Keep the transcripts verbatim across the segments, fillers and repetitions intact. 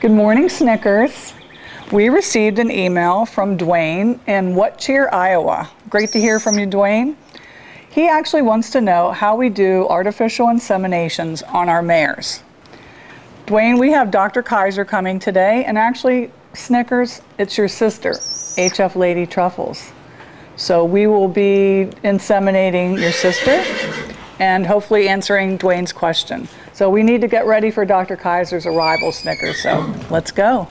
Good morning, Snickers. We received an email from Dwayne in What Cheer, Iowa. Great to hear from you, Dwayne. He actually wants to know how we do artificial inseminations on our mares. Dwayne, we have Doctor Kaiser coming today, and actually, Snickers, it's your sister, H F Lady Truffles. So we will be inseminating your sister and hopefully answering Dwayne's question. So we need to get ready for Doctor Kaiser's arrival, Snickers, so let's go.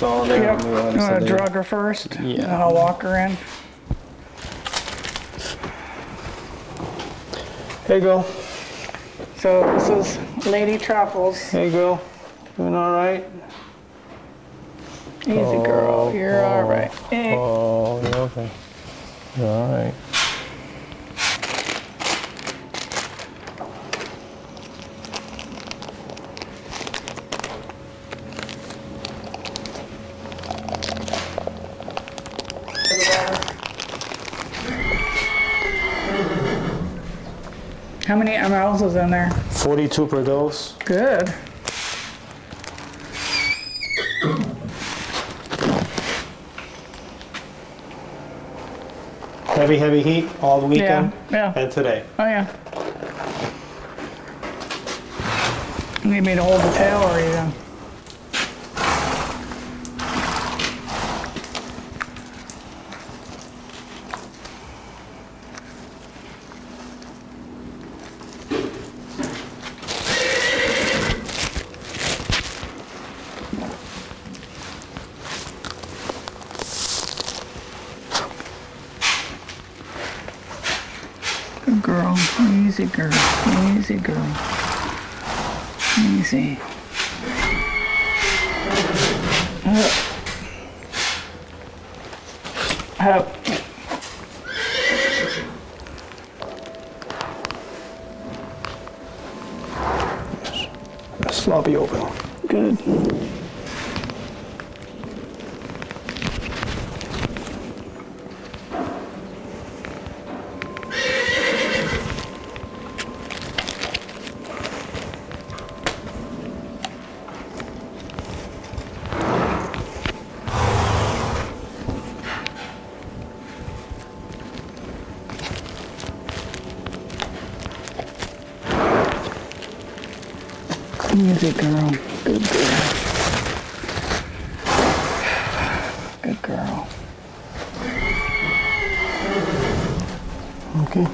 Yep. You want to drug her first? Yeah. And I'll walk her in. Hey, girl. So this is Lady Truffles. Hey, girl. Doing all right? Easy, oh, girl. You're oh, all right. Hey. Oh, you're okay. You're all right. How many mLs is in there? forty-two per dose. Good. Heavy, heavy heat all the weekend yeah, yeah. and today. Oh, yeah. You need me to hold the tail or are you done? Good girl, easy girl, easy girl, easy. Up. Up. Sloppy open. Good. Easy girl. Good girl. Good girl. Okay.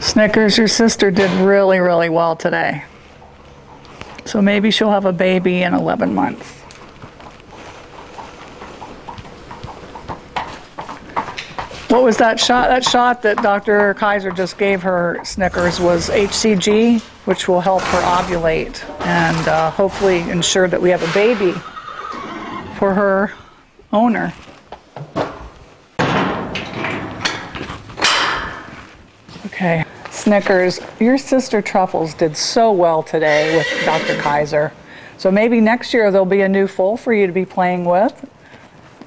Snickers, your sister did really, really well today. So maybe she'll have a baby in eleven months. What was that shot? That shot that Doctor Kaiser just gave her, Snickers, was H C G, which will help her ovulate and uh, hopefully ensure that we have a baby for her owner. Okay, Snickers, your sister Truffles did so well today with Doctor Kaiser. So maybe next year there'll be a new foal for you to be playing with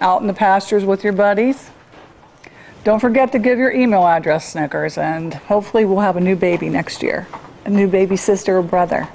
out in the pastures with your buddies. Don't forget to give your email address, Snickers, and hopefully we'll have a new baby next year. A new baby sister or brother.